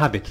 habit forming